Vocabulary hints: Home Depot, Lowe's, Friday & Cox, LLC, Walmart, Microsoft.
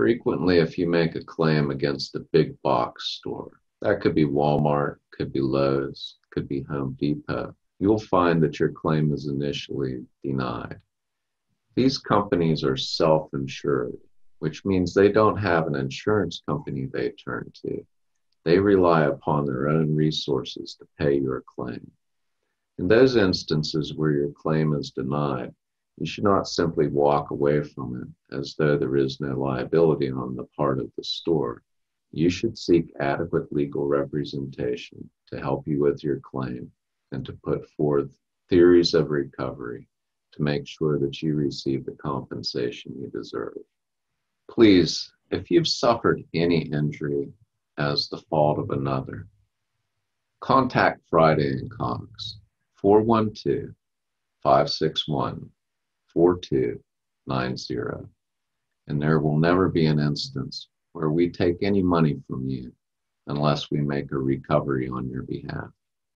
frequently if you make a claim against a big box store, that could be Walmart, could be Lowe's, could be Home Depot, you'll find that your claim is initially denied. These companies are self-insured, which means they don't have an insurance company they turn to. They rely upon their own resources to pay your claim. In those instances where your claim is denied, you should not simply walk away from it as though there is no liability on the part of the store. You should seek adequate legal representation to help you with your claim and to put forth theories of recovery to make sure that you receive the compensation you deserve. Please, if you've suffered any injury as the fault of another, contact Friday and Cox, 412-561-4290, and there will never be an instance where we take any money from you unless we make a recovery on your behalf.